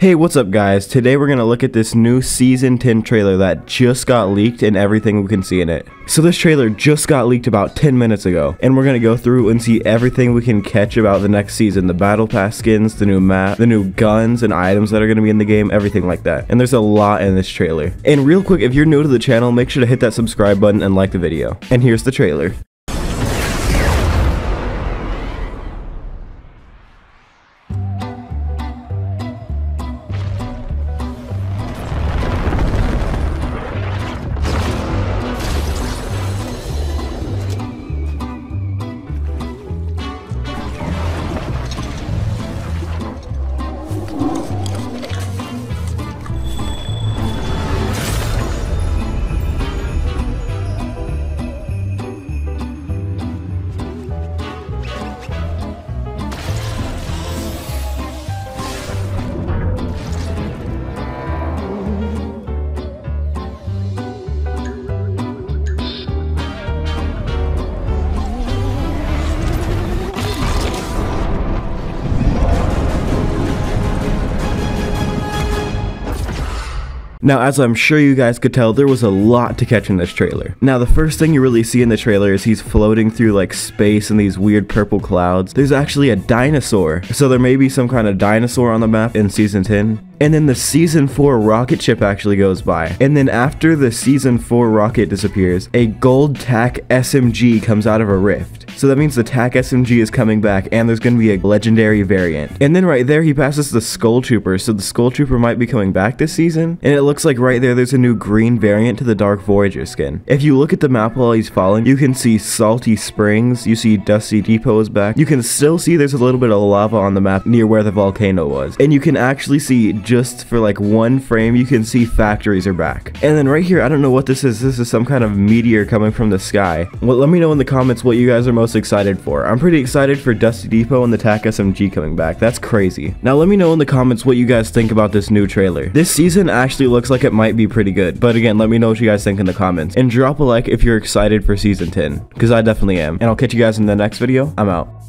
Hey, what's up guys? Today we're gonna look at this new season 10 trailer that just got leaked and everything we can see in it. So this trailer just got leaked about 10 minutes ago, and we're gonna go through and see everything we can catch about the next season, the battle pass skins, the new map, the new guns and items that are gonna be in the game, everything like that. And there's a lot in this trailer. And real quick, if you're new to the channel, make sure to hit that subscribe button and like the video. And here's the trailer. Now, as I'm sure you guys could tell, there was a lot to catch in this trailer. Now, the first thing you really see in the trailer is he's floating through like space in these weird purple clouds. There's actually a dinosaur, so there may be some kind of dinosaur on the map in season 10. And then the season 4 rocket ship actually goes by. And then after the season 4 rocket disappears, a gold TAC SMG comes out of a rift. So that means the TAC SMG is coming back and there's going to be a legendary variant. And then right there he passes the Skull Trooper, so the Skull Trooper might be coming back this season. And it looks like right there's a new green variant to the Dark Voyager skin. If you look at the map while he's falling, you can see Salty Springs, you see Dusty Depot is back. You can still see there's a little bit of lava on the map near where the volcano was. And you can actually see, just for like one frame, you can see factories are back. And then right here, I don't know what this is. This is some kind of meteor coming from the sky. Well, let me know in the comments what you guys are most excited for. I'm pretty excited for Dusty Depot and the TAC SMG coming back. That's crazy. Now let me know in the comments what you guys think about this new trailer. This season actually looks like it might be pretty good, but again, let me know what you guys think in the comments, and drop a like if you're excited for season 10, because I definitely am. And I'll catch you guys in the next video. I'm out.